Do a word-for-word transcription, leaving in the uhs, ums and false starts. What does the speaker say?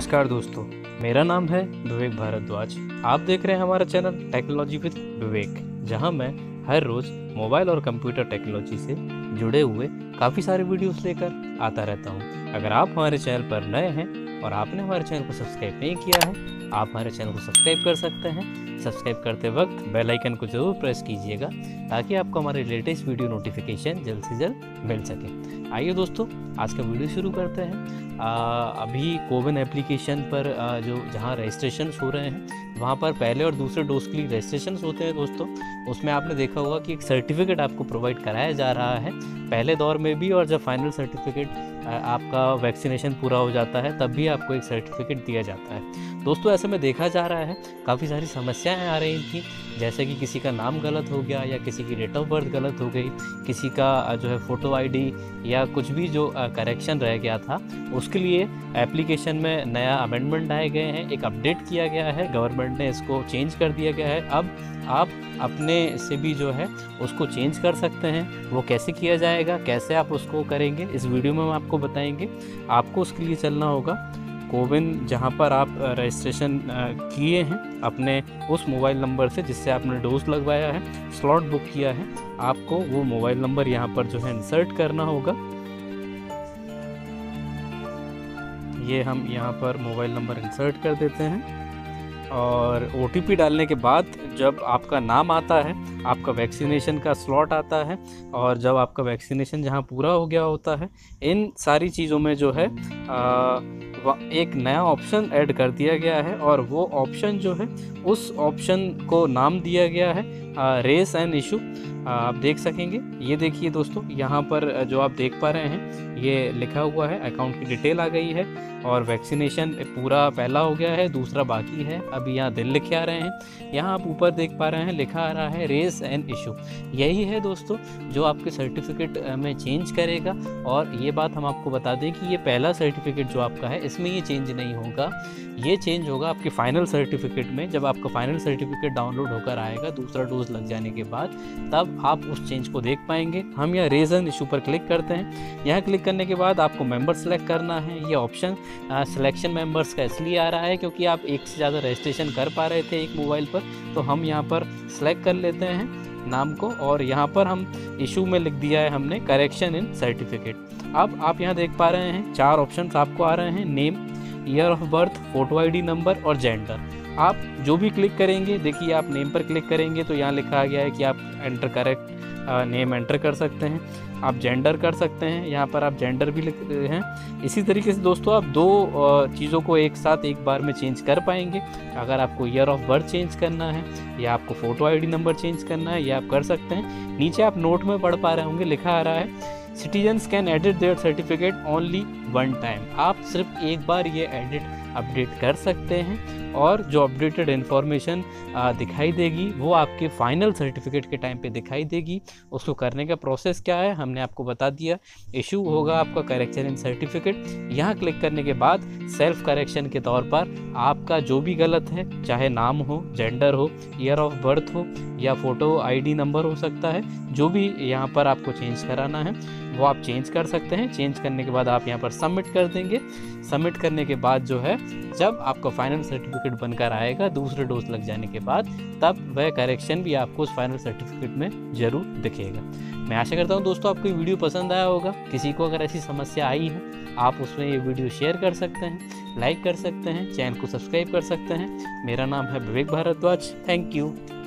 नमस्कार दोस्तों, मेरा नाम है विवेक भारद्वाज। आप देख रहे हैं हमारा चैनल टेक्नोलॉजी विद विवेक, जहां मैं हर रोज मोबाइल और कंप्यूटर टेक्नोलॉजी से जुड़े हुए काफ़ी सारे वीडियोस लेकर आता रहता हूं। अगर आप हमारे चैनल पर नए हैं और आपने हमारे चैनल को सब्सक्राइब नहीं किया है, आप हमारे चैनल को सब्सक्राइब कर सकते हैं। सब्सक्राइब करते वक्त बेल आइकन को जरूर प्रेस कीजिएगा ताकि आपको हमारे लेटेस्ट वीडियो नोटिफिकेशन जल्द से जल्द मिल सके। आइए दोस्तों, आज का वीडियो शुरू करते हैं। आ, अभी कोविन एप्लीकेशन पर आ, जो जहाँ रजिस्ट्रेशन हो रहे हैं, वहाँ पर पहले और दूसरे डोज के लिए रजिस्ट्रेशन होते हैं दोस्तों। उसमें आपने देखा होगा कि एक सर्टिफिकेट आपको प्रोवाइड कराया जा रहा है पहले दौर में भी, और जब फाइनल सर्टिफिकेट आपका वैक्सीनेशन पूरा हो जाता है तब भी आपको एक सर्टिफिकेट दिया जाता है दोस्तों। ऐसे में देखा जा रहा है काफ़ी सारी समस्याएं आ रही थी, जैसे कि किसी का नाम गलत हो गया, या किसी की डेट ऑफ बर्थ गलत हो गई, किसी का जो है फ़ोटो आईडी या कुछ भी जो करेक्शन रह गया था, उसके लिए एप्लीकेशन में नया अमेंडमेंट आए गए हैं, एक अपडेट किया गया है। गवर्नमेंट ने इसको चेंज कर दिया गया है। अब आप अपने से भी जो है उसको चेंज कर सकते हैं। वो कैसे किया जाएगा, कैसे आप उसको करेंगे, इस वीडियो में हम आपको बताएंगे। आपको उसके लिए चलना होगा कोविन, जहाँ पर आप रजिस्ट्रेशन किए हैं, अपने उस मोबाइल नंबर से जिससे आपने डोज लगवाया है, स्लॉट बुक किया है, आपको वो मोबाइल नंबर यहाँ पर जो है इंसर्ट करना होगा। ये हम यहाँ पर मोबाइल नंबर इंसर्ट कर देते हैं, और ओटीपी डालने के बाद जब आपका नाम आता है, आपका वैक्सीनेशन का स्लॉट आता है, और जब आपका वैक्सीनेशन जहां पूरा हो गया होता है, इन सारी चीज़ों में जो है आ, एक नया ऑप्शन ऐड कर दिया गया है, और वो ऑप्शन जो है उस ऑप्शन को नाम दिया गया है रेस एंड इशू। आप देख सकेंगे, ये देखिए दोस्तों, यहाँ पर जो आप देख पा रहे हैं ये लिखा हुआ है, अकाउंट की डिटेल आ गई है, और वैक्सीनेशन पूरा पहला हो गया है, दूसरा बाकी है, अभी यहाँ दिन लिखे आ रहे हैं। यहाँ आप ऊपर देख पा रहे हैं लिखा आ रहा है रेस एंड इशू। यही है दोस्तों जो आपके सर्टिफिकेट में चेंज करेगा, और ये बात हम आपको बता दें कि ये पहला सर्टिफिकेट जो आपका है इसमें ये चेंज नहीं होगा। ये चेंज होगा आपके फाइनल सर्टिफिकेट में, जब आपका फाइनल सर्टिफिकेट डाउनलोड होकर आएगा दूसरा डोज लग जाने के बाद, तब आप उस चेंज को देख पाएंगे। हम यहाँ रेस एंड इशू पर क्लिक करते हैं। यहाँ क्लिक करने के बाद आपको मेंबर सेलेक्ट करना है। ये ऑप्शन सिलेक्शन मेंबर्स का इसलिए आ रहा है क्योंकि आप एक से ज़्यादा रजिस्ट्रेशन कर पा रहे थे एक मोबाइल पर, तो हम यहाँ पर सेलेक्ट कर लेते हैं नाम को, और यहाँ पर हम इशू में लिख दिया है हमने करेक्शन इन सर्टिफिकेट। अब आप यहाँ देख पा रहे हैं चार ऑप्शंस आपको आ रहे हैं, name, year of birth, photo ID number और जेंडर। आप जो भी क्लिक करेंगे, देखिए आप नेम पर क्लिक करेंगे तो यहाँ लिखा गया है कि आप एंटर करेक्ट नेम एंटर कर सकते हैं, आप जेंडर कर सकते हैं, यहाँ पर आप जेंडर भी लिख रहे हैं। इसी तरीके से दोस्तों आप दो चीज़ों को एक साथ एक बार में चेंज कर पाएंगे। अगर आपको ईयर ऑफ बर्थ चेंज करना है, या आपको फ़ोटो आईडी नंबर चेंज करना है, या आप कर सकते हैं। नीचे आप नोट में पढ़ पा रहे होंगे, लिखा आ रहा है citizens can edit their certificate only one time. आप सिर्फ एक बार ये एडिट अपडेट कर सकते हैं, और जो अपडेटेड इन्फॉर्मेशन दिखाई देगी वो आपके फाइनल सर्टिफिकेट के टाइम पे दिखाई देगी। उसको करने का प्रोसेस क्या है हमने आपको बता दिया। इशू होगा आपका करेक्शन इन सर्टिफिकेट। यहाँ क्लिक करने के बाद सेल्फ करेक्शन के तौर पर आपका जो भी गलत है, चाहे नाम हो, जेंडर हो, ईयर ऑफ बर्थ हो, या फ़ोटो आई डी नंबर हो सकता है, जो भी यहाँ पर आपको चेंज कराना है वो आप चेंज कर सकते हैं। चेंज करने के बाद आप यहाँ पर सबमिट कर देंगे। सबमिट करने के बाद जो है, जब आपका फाइनल सर्टिफिकेट बनकर आएगा दूसरे डोज लग जाने के बाद, तब वह करेक्शन भी आपको उस फाइनल सर्टिफिकेट में ज़रूर दिखेगा। मैं आशा करता हूँ दोस्तों आपको ये वीडियो पसंद आया होगा। किसी को अगर ऐसी समस्या आई है, आप उसमें ये वीडियो शेयर कर सकते हैं, लाइक कर सकते हैं, चैनल को सब्सक्राइब कर सकते हैं। मेरा नाम है विवेक भारद्वाज। Thank you.